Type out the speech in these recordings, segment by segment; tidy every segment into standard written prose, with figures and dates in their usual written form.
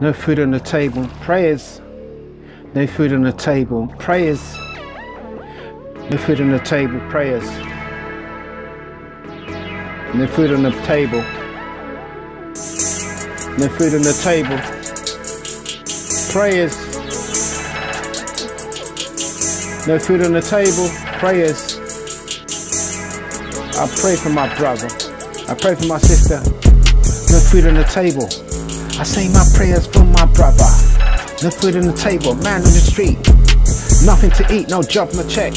No food on the table, prayers. No food on the table, prayers. No food on the table, prayers. No food on the table. No food on the table, prayers. No food on the table, prayers. I pray for my brother. I pray for my sister. No food on the table. I say my prayers for my brother. No food on the table, man on the street. Nothing to eat, no job, no check.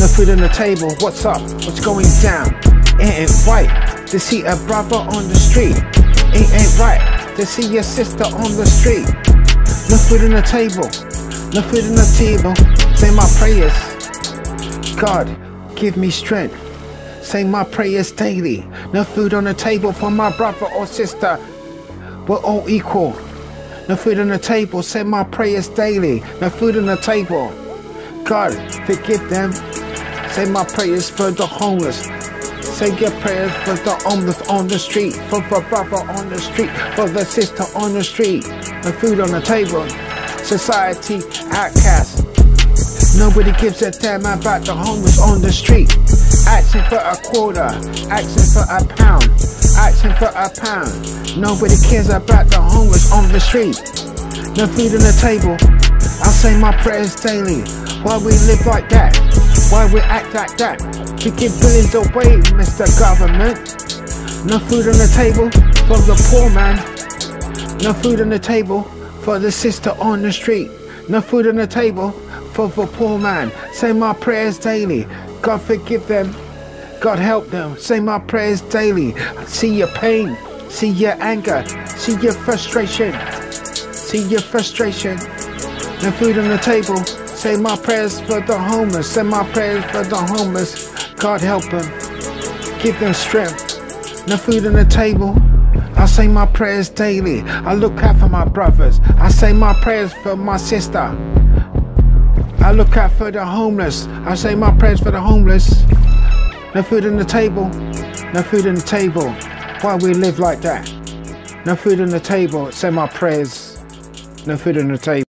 No food on the table, what's up? What's going down? It ain't right to see a brother on the street. It ain't right to see your sister on the street. No food on the table. No food on the table. Say my prayers. God, give me strength. Say my prayers daily. No food on the table for my brother or sister. We're all equal. No food on the table. Say my prayers daily. No food on the table. God, forgive them. Say my prayers for the homeless. Say your prayers for the homeless on the street, for the brother on the street, for the sister on the street. No food on the table. Society outcast. Nobody gives a damn about the homeless on the street. Asking for a quarter, asking for a pound, asking for a pound. Nobody cares about the homeless on the street. No food on the table. I say my prayers daily. Why we live like that? Why we act like that? We give billions away, Mr. Government. No food on the table for the poor man. No food on the table for the sister on the street. No food on the table for the poor man. Say my prayers daily. God forgive them, God help them. Say my prayers daily. See your pain, see your anger, see your frustration, see your frustration. No food on the table. Say my prayers for the homeless. Say my prayers for the homeless. God help them, give them strength. No food on the table. I say my prayers daily. I look out for my brothers. I say my prayers for my sister. I look out for the homeless. I say my prayers for the homeless. No food on the table. No food on the table. Why we live like that? No food on the table. Say my prayers. No food on the table.